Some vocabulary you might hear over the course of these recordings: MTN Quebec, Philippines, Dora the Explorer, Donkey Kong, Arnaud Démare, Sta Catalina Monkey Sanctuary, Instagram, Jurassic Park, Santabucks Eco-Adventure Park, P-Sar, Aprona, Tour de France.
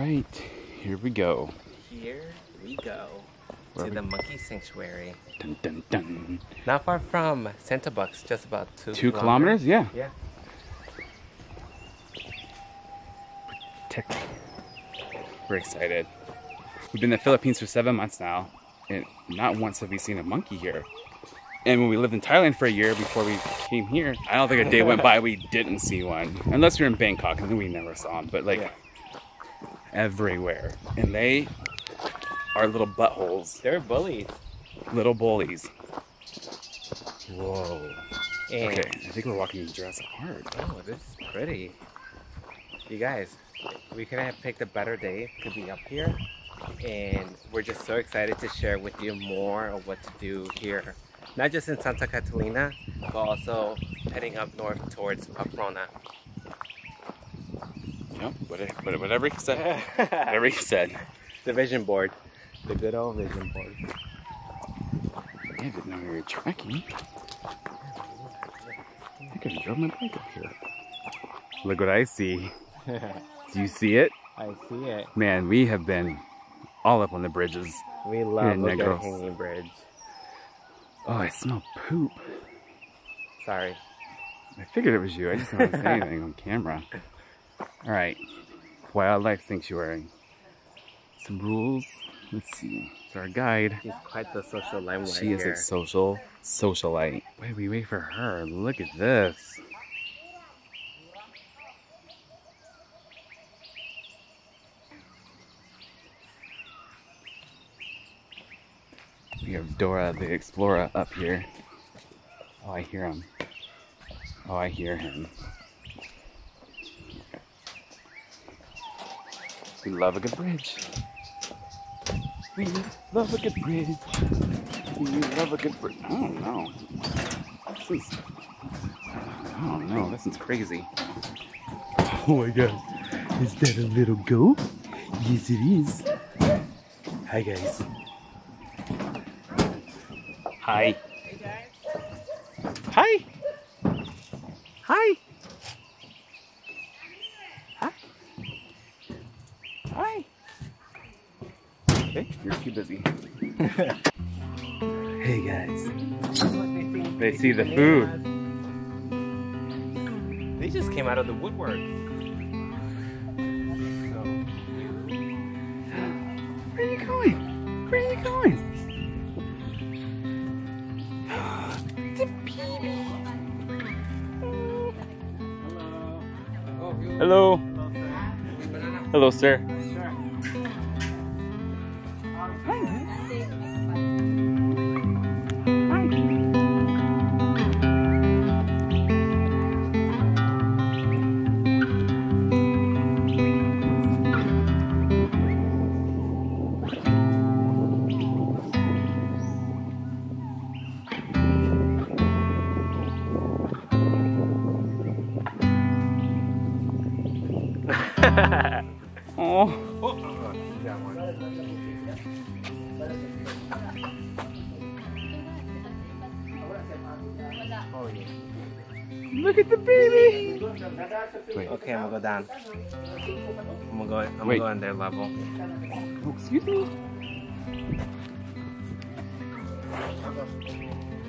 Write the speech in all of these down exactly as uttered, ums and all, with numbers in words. right, here we go. Here we go Where to we... the Monkey Sanctuary. Dun, dun, dun. Not far from Santabucks, just about two. Two kilometers, kilometers? Yeah. Yeah. We're excited. We've been in the Philippines for seven months now, and not once have we seen a monkey here. And when we lived in Thailand for a year before we came here, I don't think a day went by we didn't see one. Unless we were in Bangkok, and then we never saw them. But like, yeah. Everywhere. And they are little buttholes. They're bullies. Little bullies. Whoa. And okay, I think we're walking in Jurassic Park. Oh, this is pretty. You guys, we couldn't have picked a better day to be up here. And we're just so excited to share with you more of what to do here. Not just in Sta Catalina, but also heading up north towards Aprona. Yep, whatever, whatever he said. Whatever he said. The vision board. The good old vision board. I didn't know we were trekking. I could have drove my bike up here. Look what I see. Do you see it? I see it. Man, we have been all up on the bridges. We love the hanging bridge. Oh, I smell poop. Sorry. I figured it was you. I just don't want to say anything on camera. All right. Wildlife Sanctuary. Some rules. Let's see. It's our guide. She's quite the socialite right here. She is a social socialite. Wait, we wait for her. Look at this. We have Dora the Explorer up here. Oh, I hear him. Oh, I hear him. We love a good bridge. We love a good bridge. We love a good bridge. Oh no. This is... Oh no, this is crazy. Oh my god. Is that a little goat? Yes it is. Hi guys. Hi. Hi. Hi. Hi. Hi. Okay, you're too busy. Hey guys. They see the food. They just came out of the woodwork. Where are you going? Where are you going? Hello. Hello, sir. Hello, sir. Hi. Hi. Oh. Oh. Look at the baby. Wait. Okay, I'm gonna go down. I'm gonna go. I'm gonna go on their level. Oh, excuse me.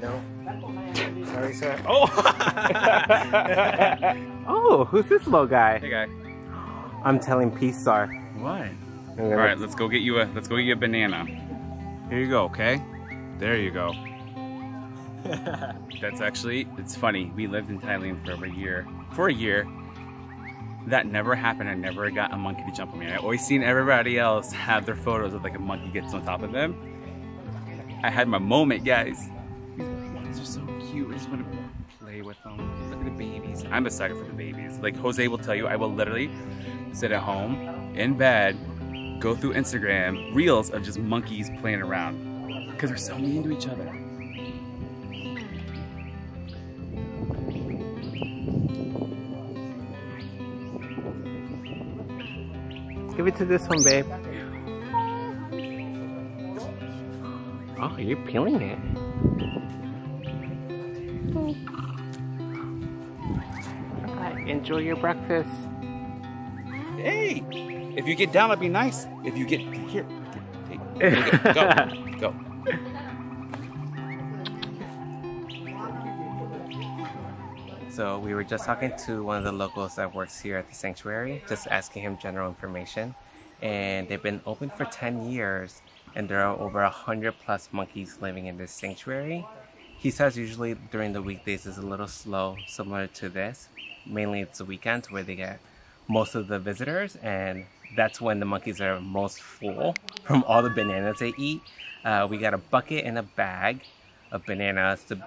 No. Sorry, sir. Oh. Oh, who's this little guy? Hey, guy. I'm telling P-Sar. What? All right, let's go get you a let's go get you a banana. Here you go, okay? There you go. That's actually it's funny. We lived in Thailand for over a year. For a year, that never happened. I never got a monkey to jump on me. I always seen everybody else have their photos of like a monkey gets on top of them. I had my moment, guys. These are so cute. I just want to play with them. Look at the babies. I'm a sucker for the babies. Like Jose will tell you, I will literally sit at home, in bed, go through Instagram, reels of just monkeys playing around. Because they're so mean to each other. Give it to this one, babe. Oh, you're peeling it. All right, enjoy your breakfast. Hey, if you get down, that'd be nice. If you get here, take, take, go, go. So we were just talking to one of the locals that works here at the sanctuary, just asking him general information. And they've been open for ten years, and there are over one hundred plus monkeys living in this sanctuary. He says usually during the weekdays is a little slow, similar to this. Mainly it's the weekends where they get most of the visitors, and that's when the monkeys are most full from all the bananas they eat. Uh, we got a bucket and a bag of bananas. The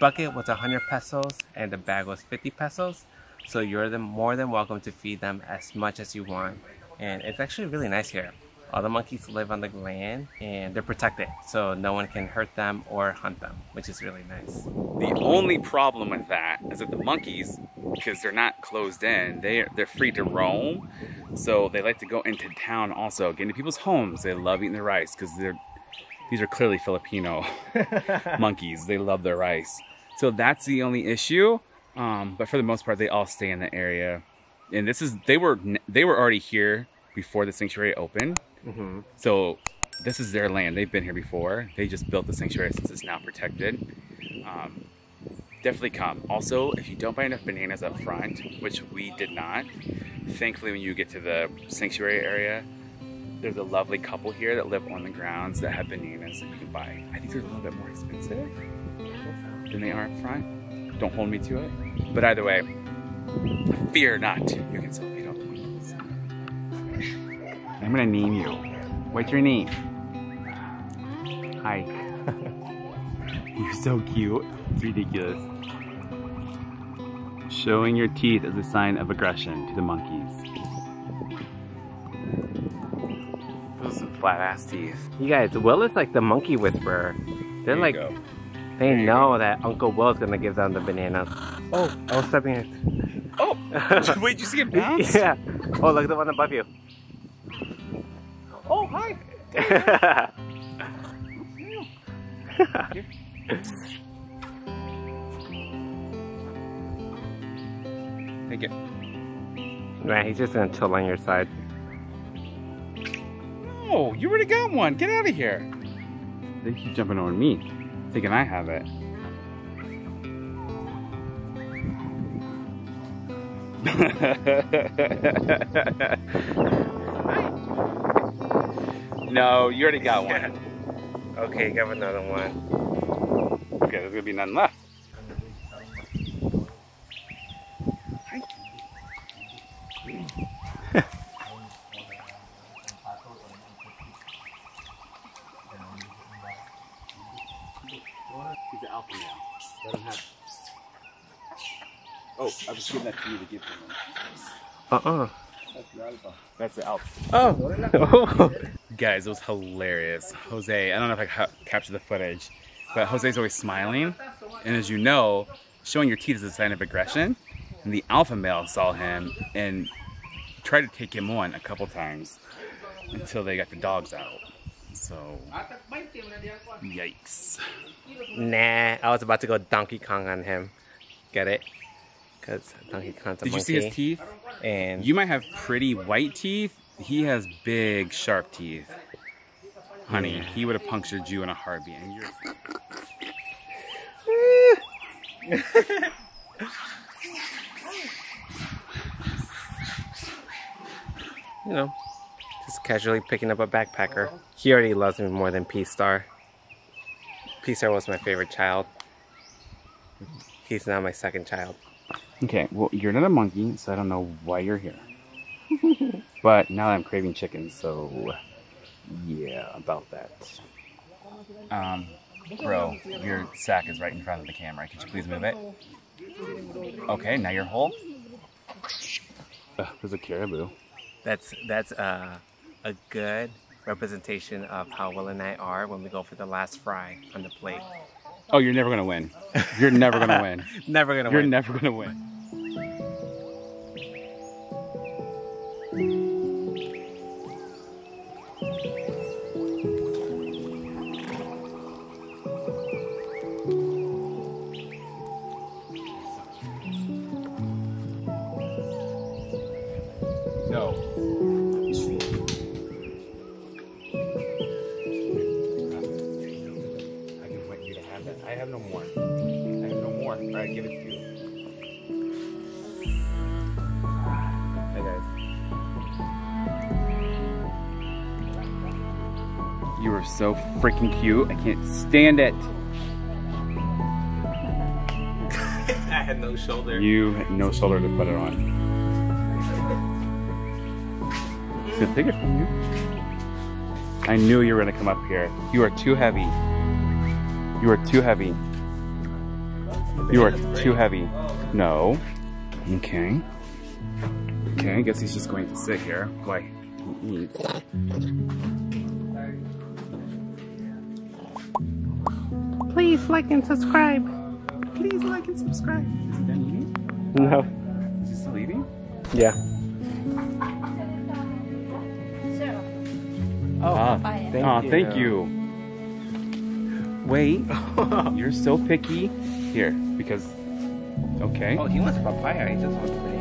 bucket was one hundred pesos and the bag was fifty pesos. So you're the more than welcome to feed them as much as you want. And it's actually really nice here. All the monkeys live on the land and they're protected, so no one can hurt them or hunt them, which is really nice. The only problem with that is that the monkeys, because they're not closed in, they're, they're free to roam. So they like to go into town also, get into people's homes. They love eating their rice because they're these are clearly Filipino monkeys. They love their rice. So that's the only issue. Um, but for the most part, they all stay in the area. And this is, they were, they were already here before the sanctuary opened. Mm-hmm. So this is their land. They've been here before. They just built the sanctuary since it's now protected. Um, definitely come. Also, if you don't buy enough bananas up front, which we did not, thankfully when you get to the sanctuary area, there's a lovely couple here that live on the grounds that have bananas that you can buy. I think they're a little bit more expensive than they are up front. Don't hold me to it. But either way, fear not. You can still feed all the bananas. I'm gonna name you. What's your name? Hi. You're so cute. It's ridiculous. Showing your teeth is a sign of aggression to the monkeys. Flat ass teeth. You guys, Will is like the monkey whisperer. They're like, go. they there know that Uncle Will is gonna give them the bananas. Oh, I was stepping in. Oh, wait, you see him bounce? Yeah. Oh, look at the one above you. Oh, hi. There Thank you. Man, he's just gonna chill on your side. Oh, you already got one. Get out of here. They keep jumping on me, thinking I have it. No, you already got one. Okay, you got another one. Okay, there's gonna be none left. Uh-uh. That's the alpha. Oh! Guys, it was hilarious. Jose, I don't know if I ca captured the footage, but Jose's always smiling. And as you know, showing your teeth is a sign of aggression. And the alpha male saw him and tried to take him on a couple times until they got the dogs out. So, yikes. Nah, I was about to go Donkey Kong on him. Get it? Because Donkey Kong's a monkey. Did you see his teeth? And you might have pretty white teeth. He has big, sharp teeth. Honey, he would have punctured you in a heartbeat. And you're... you know, just casually picking up a backpacker. He already loves me more than P-Sar. P-Sar was my favorite child. He's now my second child. Okay, well, you're not a monkey, so I don't know why you're here. But now I'm craving chicken, so yeah, about that. Um, bro, your sack is right in front of the camera. Could you please move it? Okay, now you're whole. Uh, there's a caribou. That's that's uh, a good representation of how Will and I are when we go for the last fry on the plate. Oh, you're never gonna win. You're never gonna win. Never gonna you're win. You're never gonna win. No. You are so freaking cute. I can't stand it. I had no shoulder. You had no shoulder to put it on. It's a good figure from you. I knew you were gonna come up here. You are too heavy. You are too heavy. You are too heavy. No. Okay. Okay, I guess he's just going to sit here. Why? Eat. Please like and subscribe. Please like and subscribe. Is he done eating? No. Is he still eating? Yeah. Oh, ah, thank, ah, you. thank you. Wait, you're so picky. Here, because, okay. Oh, he wants a papaya, he just wants a papaya.